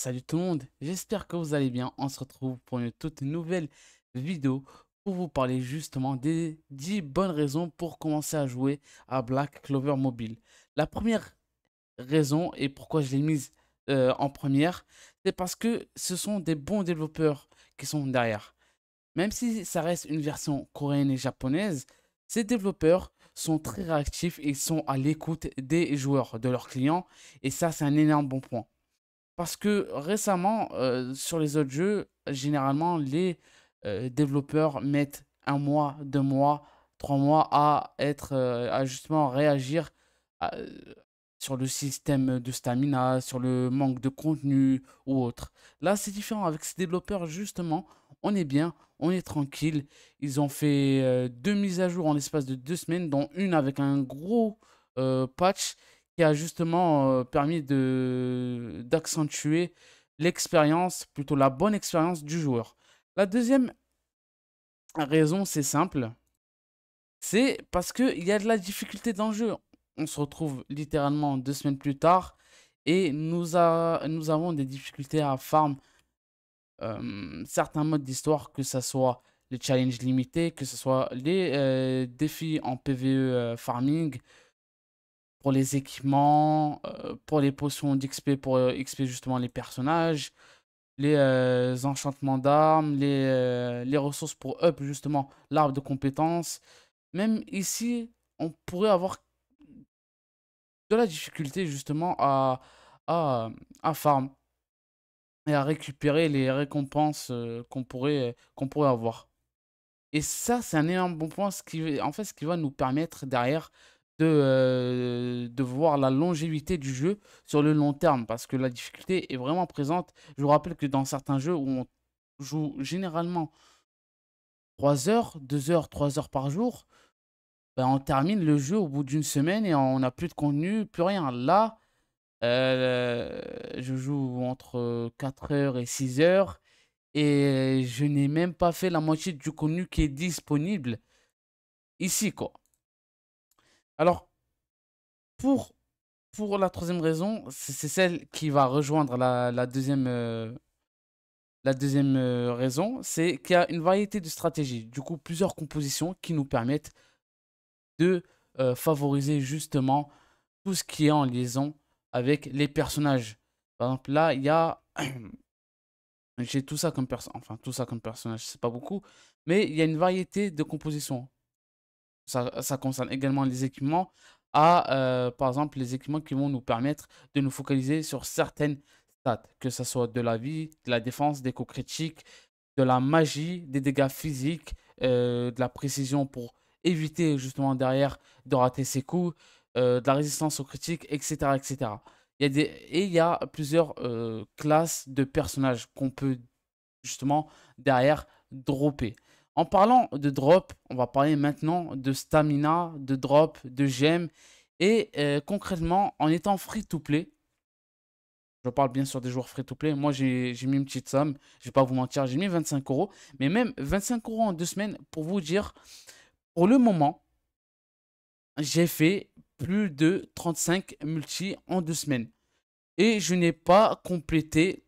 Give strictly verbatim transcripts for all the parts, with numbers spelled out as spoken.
Salut tout le monde, j'espère que vous allez bien. On se retrouve pour une toute nouvelle vidéo pour vous parler justement des dix bonnes raisons pour commencer à jouer à Black Clover Mobile. La première raison, et pourquoi je l'ai mise euh, en première, c'est parce que ce sont des bons développeurs qui sont derrière. Même si ça reste une version coréenne et japonaise, ces développeurs sont très réactifs et sont à l'écoute des joueurs, de leurs clients, et ça c'est un énorme bon point. Parce que récemment, euh, sur les autres jeux, généralement, les euh, développeurs mettent un mois, deux mois, trois mois à être, euh, à justement réagir à, euh, sur le système de stamina, sur le manque de contenu ou autre. Là, c'est différent. Avec ces développeurs, justement, on est bien, on est tranquille. Ils ont fait euh, deux mises à jour en l'espace de deux semaines, dont une avec un gros euh, patch qui a justement permis de d'accentuer l'expérience, plutôt la bonne expérience du joueur. La deuxième raison, c'est simple, c'est parce qu'il y a de la difficulté dans le jeu. On se retrouve littéralement deux semaines plus tard et nous, a, nous avons des difficultés à farm euh, certains modes d'histoire, que ce soit les challenges limités, que ce soit les euh, défis en PvE euh, farming, pour les équipements, euh, pour les potions d'X P, pour euh, X P justement les personnages, les euh, enchantements d'armes, les, euh, les ressources pour up justement l'arbre de compétences. Même ici, on pourrait avoir de la difficulté justement à, à, à farm et à récupérer les récompenses euh, qu'on pourrait, euh, qu'on pourrait avoir. Et ça, c'est un énorme bon point, ce qui, en fait, ce qui va nous permettre derrière De, euh, de voir la longévité du jeu sur le long terme, parce que la difficulté est vraiment présente. Je vous rappelle que dans certains jeux où on joue généralement trois heures, deux heures, trois heures par jour, ben on termine le jeu au bout d'une semaine et on n'a plus de contenu, plus rien. Là, euh, je joue entre quatre heures et six heures et je n'ai même pas fait la moitié du contenu qui est disponible ici, quoi. Alors, pour, pour la troisième raison, c'est celle qui va rejoindre la, la deuxième, euh, la deuxième euh, raison, c'est qu'il y a une variété de stratégies, du coup plusieurs compositions qui nous permettent de euh, favoriser justement tout ce qui est en liaison avec les personnages. Par exemple, là, il y a... J'ai tout ça comme personnage, enfin tout ça comme personnage, c'est pas beaucoup, mais il y a une variété de compositions. Ça, ça concerne également les équipements, à, euh, par exemple, les équipements qui vont nous permettre de nous focaliser sur certaines stats, que ce soit de la vie, de la défense, des coups critiques, de la magie, des dégâts physiques, euh, de la précision pour éviter justement derrière de rater ses coups, euh, de la résistance aux critiques, et cetera et cetera. Il y a des, et il y a plusieurs euh, classes de personnages qu'on peut justement derrière dropper. En parlant de drop, on va parler maintenant de stamina, de drop, de gemmes. Et euh, concrètement, en étant free to play, je parle bien sûr des joueurs free to play. Moi, j'ai mis une petite somme, je ne vais pas vous mentir, j'ai mis vingt-cinq euros. Mais même vingt-cinq euros en deux semaines, pour vous dire, pour le moment, j'ai fait plus de trente-cinq multi en deux semaines. Et je n'ai pas complété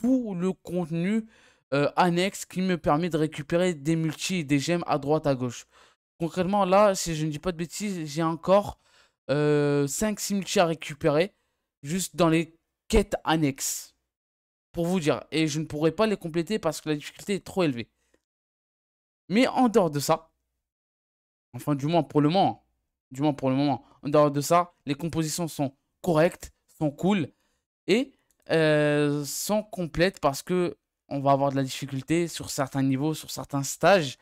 tout le contenu Euh, annexe qui me permet de récupérer des multis et des gemmes à droite à gauche. Concrètement là, si je ne dis pas de bêtises, j'ai encore euh, cinq six multis à récupérer juste dans les quêtes annexes, pour vous dire, et je ne pourrais pas les compléter parce que la difficulté est trop élevée. Mais en dehors de ça, enfin du moins pour le moment, du moins pour le moment, en dehors de ça, les compositions sont correctes, sont cool et euh, sont complètes, parce que on va avoir de la difficulté sur certains niveaux, sur certains stages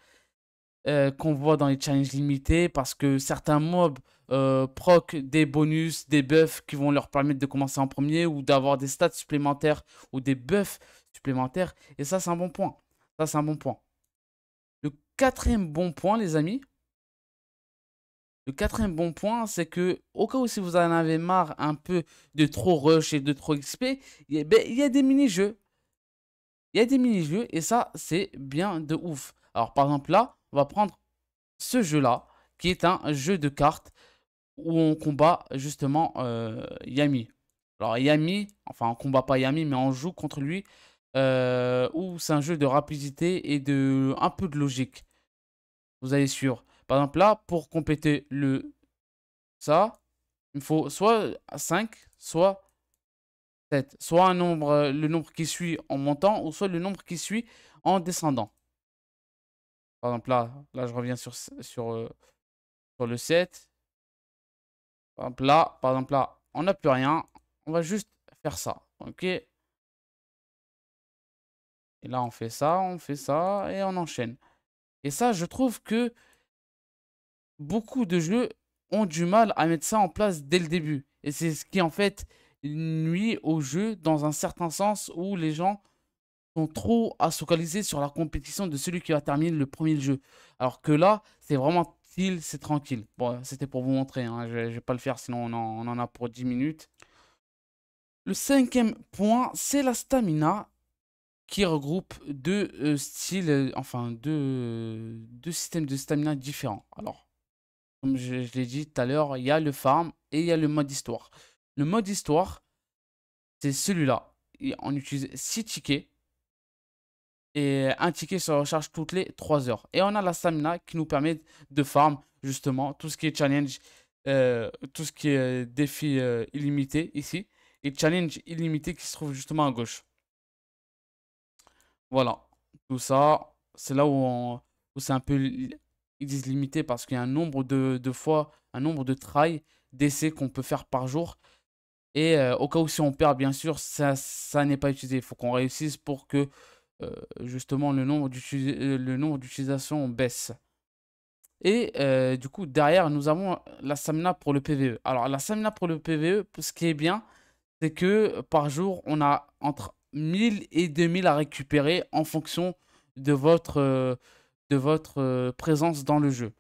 euh, qu'on voit dans les challenges limités, parce que certains mobs euh, proc des bonus, des buffs qui vont leur permettre de commencer en premier ou d'avoir des stats supplémentaires ou des buffs supplémentaires. Et ça, c'est un bon point. Ça, c'est un bon point. Le quatrième bon point, les amis, le quatrième bon point, c'est que au cas où si vous en avez marre un peu de trop rush et de trop X P, il ben, y a des mini-jeux. Il y a des mini-jeux et ça, c'est bien de ouf. Alors, par exemple, là, on va prendre ce jeu-là, qui est un jeu de cartes où on combat justement euh, Yami. Alors Yami, enfin on combat pas Yami mais on joue contre lui, euh, où c'est un jeu de rapidité et de un peu de logique. Vous allez sur, par exemple là, pour compléter le ça, il faut soit cinq, soit sept, soit un nombre, le nombre qui suit en montant, ou soit le nombre qui suit en descendant. Par exemple là, là je reviens sur, sur, euh, sur le sept. Par exemple là, par exemple là, on n'a plus rien. On va juste faire ça, ok. Et là on fait ça, on fait ça et on enchaîne. Et ça, je trouve que beaucoup de jeux ont du mal à mettre ça en place dès le début. Et c'est ce qui en fait nuit au jeu dans un certain sens, où les gens sont trop à se focaliser sur la compétition de celui qui va terminer le premier jeu. Alors que là, c'est vraiment chill, c'est tranquille. Bon, c'était pour vous montrer, hein. Je, je vais pas le faire sinon on en, on en a pour dix minutes. Le cinquième point, c'est la stamina, qui regroupe deux euh, styles, euh, enfin deux, euh, deux systèmes de stamina différents. Alors, comme je, je l'ai dit tout à l'heure, il y a le farm et il y a le mode histoire. Le mode histoire, c'est celui-là. On utilise six tickets et un ticket se recharge toutes les trois heures. Et on a la stamina qui nous permet de farm justement tout ce qui est challenge, euh, tout ce qui est défi euh, illimité ici. Et challenge illimité qui se trouve justement à gauche. Voilà. Tout ça, c'est là où, où c'est un peu... Ils disent limité parce qu'il y a un nombre de, de fois, un nombre de tries, d'essais qu'on peut faire par jour. Et euh, au cas où si on perd, bien sûr, ça, ça n'est pas utilisé. Il faut qu'on réussisse pour que, euh, justement, le nombre d'utilisation baisse. Et euh, du coup, derrière, nous avons la stamina pour le P V E. Alors, la stamina pour le P V E, ce qui est bien... c'est que par jour, on a entre mille et deux mille à récupérer en fonction de votre, euh, de votre euh, présence dans le jeu.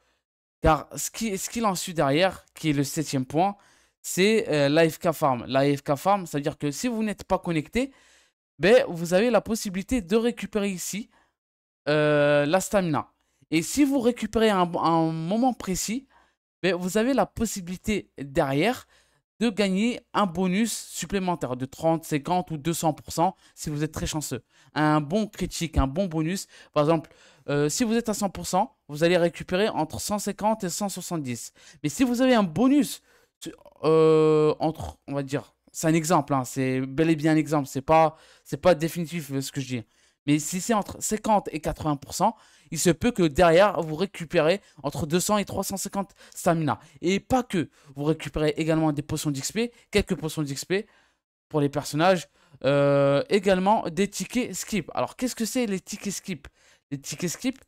Car ce qui, ce qu'il en suit derrière, qui est le septième point, c'est euh, l'A F K Farm. L'A F K Farm, c'est-à-dire que si vous n'êtes pas connecté, ben, vous avez la possibilité de récupérer ici euh, la stamina. Et si vous récupérez un, un moment précis, ben, vous avez la possibilité derrière... de gagner un bonus supplémentaire de trente, cinquante ou deux cents pour cent si vous êtes très chanceux. Un bon critique, un bon bonus. Par exemple, euh, si vous êtes à cent pour cent, vous allez récupérer entre cent cinquante et cent soixante-dix. Mais si vous avez un bonus, euh, entre, on va dire, c'est un exemple, hein, c'est bel et bien un exemple, c'est pas, c'est pas définitif ce que je dis. Mais si c'est entre cinquante et quatre-vingts pour cent, il se peut que derrière, vous récupérez entre deux cents et trois cent cinquante stamina. Et pas que, vous récupérez également des potions d'X P, quelques potions d'X P pour les personnages. Euh, également des tickets skip. Alors, qu'est-ce que c'est les tickets skip? Les tickets skip,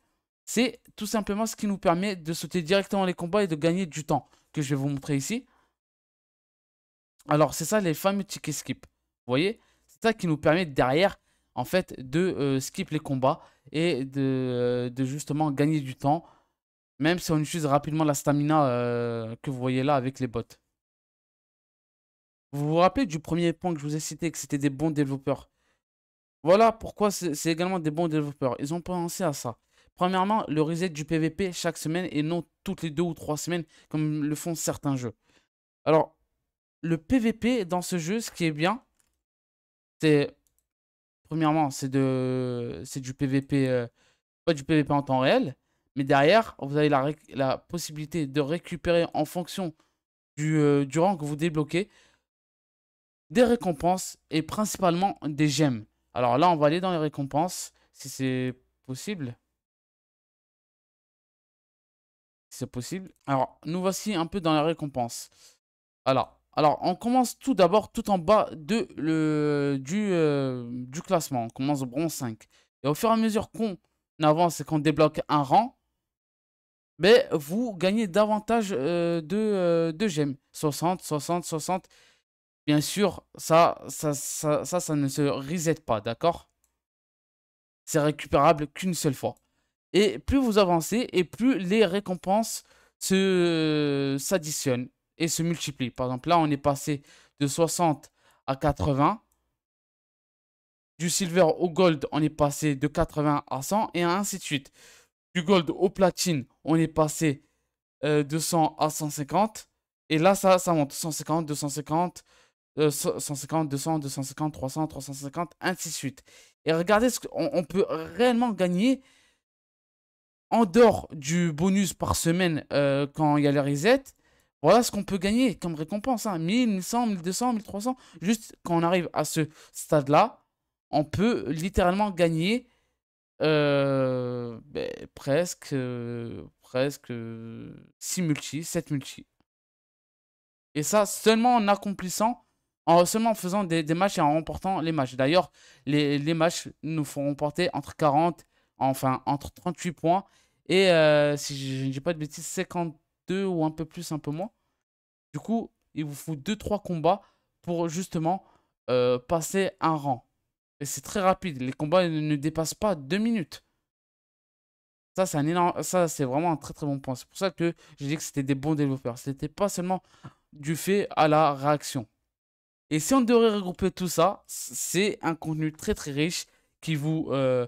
c'est tout simplement ce qui nous permet de sauter directement les combats et de gagner du temps, que je vais vous montrer ici. Alors, c'est ça les fameux tickets skip. Vous voyez? C'est ça qui nous permet derrière... en fait, de euh, skip les combats et de, de justement gagner du temps, même si on utilise rapidement la stamina euh, que vous voyez là avec les bots. Vous vous rappelez du premier point que je vous ai cité, que c'était des bons développeurs. Voilà pourquoi c'est également des bons développeurs. Ils ont pensé à ça. Premièrement, le reset du P V P chaque semaine et non toutes les deux ou trois semaines comme le font certains jeux. Alors, le P V P dans ce jeu, ce qui est bien, c'est... premièrement, c'est de... du P V P, euh... pas du P V P en temps réel, mais derrière, vous avez la, ré... la possibilité de récupérer en fonction du, euh, du rang que vous débloquez des récompenses et principalement des gemmes. Alors là, on va aller dans les récompenses, si c'est possible. Si c'est possible. Alors, nous voici un peu dans les récompenses. Voilà. Alors, on commence tout d'abord tout en bas de, le, du, euh, du classement. On commence au bronze cinq. Et au fur et à mesure qu'on avance et qu'on débloque un rang, mais vous gagnez davantage euh, de, euh, de gemmes. soixante, soixante, soixante. Bien sûr, ça, ça, ça, ça, ça ne se reset pas, d'accord? C'est récupérable qu'une seule fois. Et plus vous avancez et plus les récompenses s'additionnent. Et se multiplie. Par exemple, là, on est passé de soixante à quatre-vingts. Du silver au gold, on est passé de quatre-vingts à cent et ainsi de suite. Du gold au platine, on est passé euh, de cent à cent cinquante. Et là, ça, ça monte. cent cinquante, deux cent cinquante, euh, cent cinquante, deux cents, deux cent cinquante, trois cents, trois cent cinquante, ainsi de suite. Et regardez ce qu'on peut réellement gagner en dehors du bonus par semaine euh, quand il y a les resets. Voilà ce qu'on peut gagner comme récompense, hein. mille, mille cent, mille deux cents, mille trois cents. Juste quand on arrive à ce stade-là, on peut littéralement gagner euh, ben, presque, euh, presque euh, six multi, sept multi. Et ça seulement en accomplissant, en seulement en faisant des, des matchs et en remportant les matchs. D'ailleurs, les, les matchs nous font remporter entre quarante, enfin entre trente-huit points et euh, si je ne dis pas de bêtises, cinquante-deux ou un peu plus, un peu moins. Du coup, il vous faut deux trois combats pour justement euh, passer un rang. Et c'est très rapide, les combats ne dépassent pas deux minutes. Ça, c'est un énorme... ça, c'est vraiment un très très bon point. C'est pour ça que j'ai dit que c'était des bons développeurs. C'était pas seulement du fait à la réaction. Et si on devrait regrouper tout ça, c'est un contenu très très riche qui vous, euh,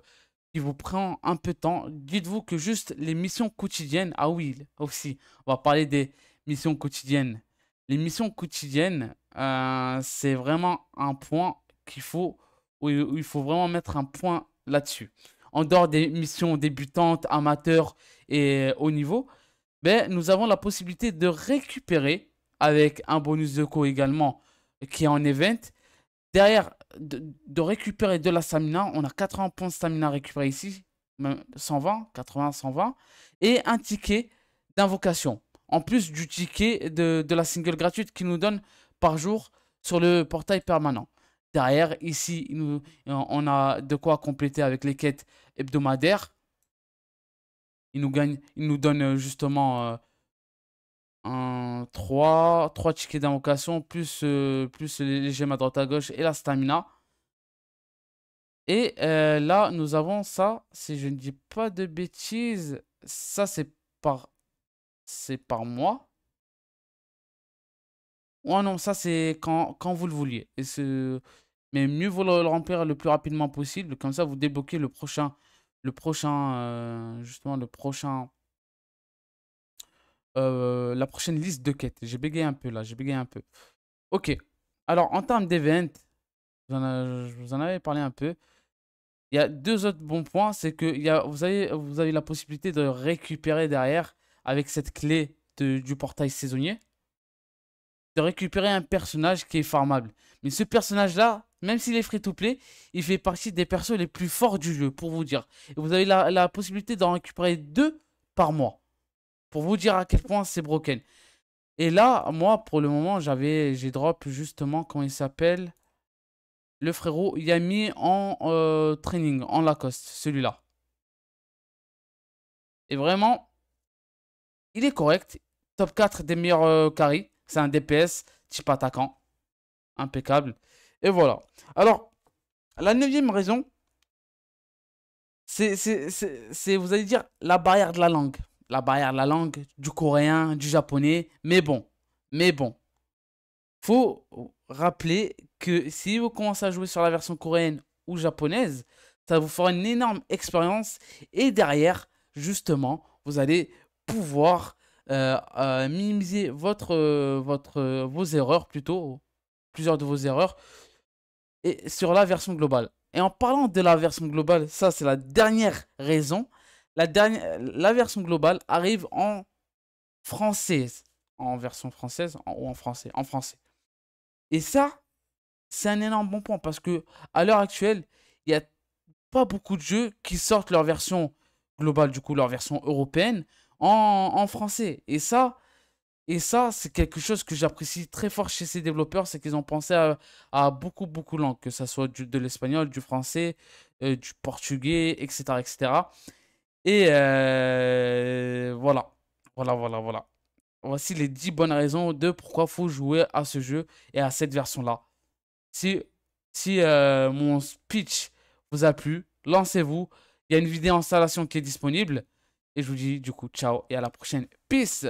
qui vous prend un peu de temps. Dites-vous que juste les missions quotidiennes, ah oui, aussi, on va parler des missions quotidiennes. Les missions quotidiennes, euh, c'est vraiment un point qu'il faut... où il faut vraiment mettre un point là-dessus. En dehors des missions débutantes, amateurs et haut niveau, ben, nous avons la possibilité de récupérer, avec un bonus de co également, qui est en event, derrière, de, de récupérer de la stamina. On a quatre-vingts points de stamina récupérés ici, même cent vingt, quatre-vingts, cent vingt, et un ticket d'invocation, en plus du ticket de, de la single gratuite qui nous donne par jour sur le portail permanent. Derrière, ici, nous, on a de quoi compléter avec les quêtes hebdomadaires. Il nous, gagne, il nous donne justement euh, un, trois, trois tickets d'invocation, plus, euh, plus les gemmes à droite à gauche et la stamina. Et euh, là, nous avons ça, si je ne dis pas de bêtises, ça c'est par, c'est par mois. Oh non, ça c'est quand, quand vous le vouliez. Et mais mieux vaut le, le remplir le plus rapidement possible. Comme ça, vous débloquez le prochain, le prochain, euh, justement le prochain, euh, la prochaine liste de quêtes. J'ai bégayé un peu là, j'ai bégayé un peu. Ok. Alors en termes d'event, je vous en avais parlé un peu. Il y a deux autres bons points, c'est que il y a, vous avez, vous avez la possibilité de récupérer derrière avec cette clé de, du portail saisonnier. De récupérer un personnage qui est farmable. Mais ce personnage-là, même s'il est free-to-play, il fait partie des persos les plus forts du jeu, pour vous dire. Et vous avez la, la possibilité d'en récupérer deux par mois, pour vous dire à quel point c'est broken. Et là, moi, pour le moment, j'avais, j'ai drop justement, comment il s'appelle, le frérot Yami en euh, training, en Lacoste, celui-là. Et vraiment, il est correct. Top quatre des meilleurs euh, carry. C'est un D P S type attaquant. Impeccable. Et voilà. Alors, la neuvième raison, c'est, vous allez dire, la barrière de la langue. La barrière de la langue, du coréen, du japonais. Mais bon, mais bon. Faut rappeler que si vous commencez à jouer sur la version coréenne ou japonaise, ça vous fera une énorme expérience. Et derrière, justement, vous allez pouvoir... Euh, euh, minimiser votre, euh, votre, euh, vos erreurs plutôt, plusieurs de vos erreurs et sur la version globale. Et en parlant de la version globale, ça c'est la dernière raison, la, dernière, la version globale arrive en français, en version française en, ou en français, en français. Et ça, c'est un énorme bon point parce que à l'heure actuelle, il n'y a pas beaucoup de jeux qui sortent leur version globale, du coup leur version européenne, En, en français. Et ça, et ça c'est quelque chose que j'apprécie très fort chez ces développeurs, c'est qu'ils ont pensé à, à beaucoup, beaucoup de langues, que ce soit du, de l'espagnol, du français, euh, du portugais, et cetera et cetera. Et euh, voilà, voilà, voilà, voilà. Voici les dix bonnes raisons de pourquoi il faut jouer à ce jeu et à cette version-là. Si, si euh, mon speech vous a plu, lancez-vous. Il y a une vidéo installation qui est disponible. Et je vous dis du coup ciao et à la prochaine. Peace!